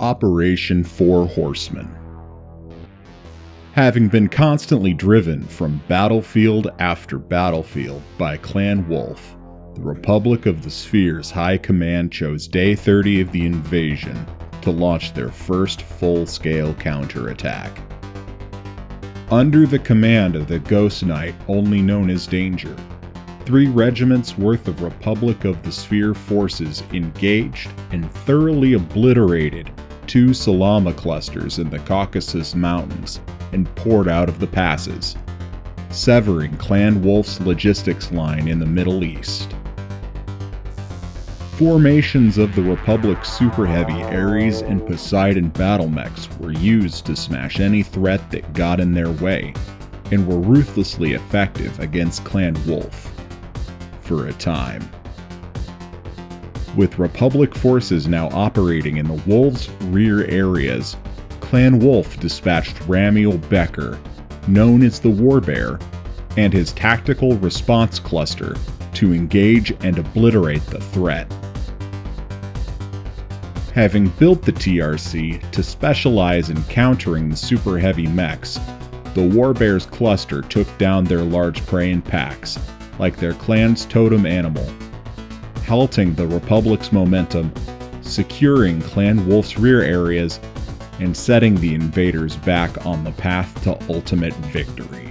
Operation Four Horsemen. Having been constantly driven from battlefield after battlefield by Clan Wolf, the Republic of the Sphere's High Command chose Day 30 of the invasion to launch their first full-scale counterattack. Under the command of the Ghost Knight, only known as Danger, 3 regiments worth of Republic of the Sphere forces engaged and thoroughly obliterated 2 Salama clusters in the Caucasus Mountains and poured out of the passes, severing Clan Wolf's logistics line in the Middle East. Formations of the Republic's Super Heavy Ares and Poseidon battle mechs were used to smash any threat that got in their way, and were ruthlessly effective against Clan Wolf. For a time. With Republic forces now operating in the Wolves' rear areas, Clan Wolf dispatched Ramiel Becker, known as the Warbear, and his Tactical Response Cluster to engage and obliterate the threat. Having built the TRC to specialize in countering the super heavy mechs, the Warbear's cluster took down their large prey in packs, like their clan's totem animal, halting the Republic's momentum, securing Clan Wolf's rear areas, and setting the invaders back on the path to ultimate victory.